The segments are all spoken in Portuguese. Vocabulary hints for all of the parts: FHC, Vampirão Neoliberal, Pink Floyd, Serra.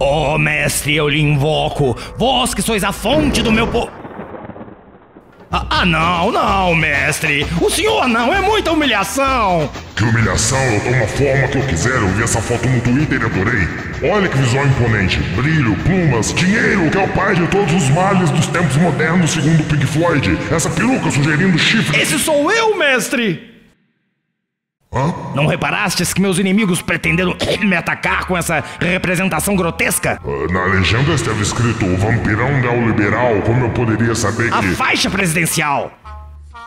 Ó mestre, eu lhe invoco, vós que sois a fonte do meu povo... Ah, não, não, mestre! O senhor não, é muita humilhação! Que humilhação? Eu tomo a forma que eu quiser, eu vi essa foto no Twitter e adorei! Olha que visual imponente! Brilho, plumas, dinheiro, que é o pai de todos os males dos tempos modernos, segundo Pink Floyd! Essa peruca sugerindo chifre... Esse sou eu, mestre! Hã? Não reparastes que meus inimigos pretenderam me atacar com essa representação grotesca? Na legenda estava escrito Vampirão Neoliberal, como eu poderia saber que... A faixa presidencial!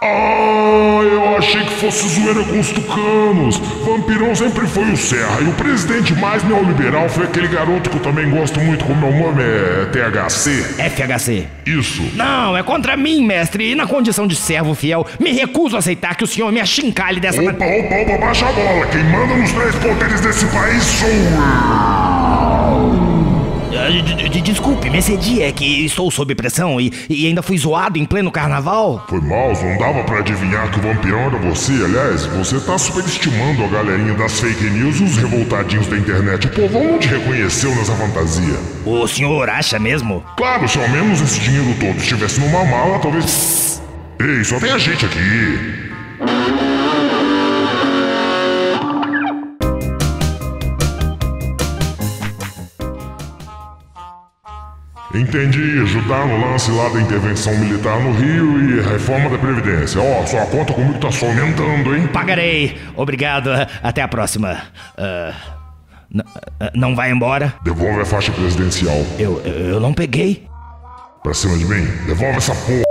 Ah, eu achei que fosse zoeira com os tucanos! Vampirão sempre foi o Serra, e o presidente mais neoliberal foi aquele garoto que eu também gosto muito, como meu nome é THC. FHC. Isso. Não, é contra mim, mestre, e na condição de servo fiel, me recuso a aceitar que o senhor me achincalhe dessa maneira. Opa, baixa a bola, quem manda nos três poderes desse país sou eu! Desculpe, me excedi, é que estou sob pressão e ainda fui zoado em pleno carnaval. Foi mal, não dava pra adivinhar que o vampirão era você. Aliás, você tá superestimando a galerinha das fake news e os revoltadinhos da internet. O povo não te reconheceu nessa fantasia. O senhor acha mesmo? Claro, se ao menos esse dinheiro todo estivesse numa mala, talvez... Psst. Ei, só tem a gente aqui. Entendi, ajudar no lance lá da intervenção militar no Rio e reforma da Previdência. Ó, sua conta comigo tá só aumentando, hein? Pagarei. Obrigado, até a próxima. Não vai embora? Devolve a faixa presidencial. Eu não peguei. Pra cima de mim, devolve essa porra.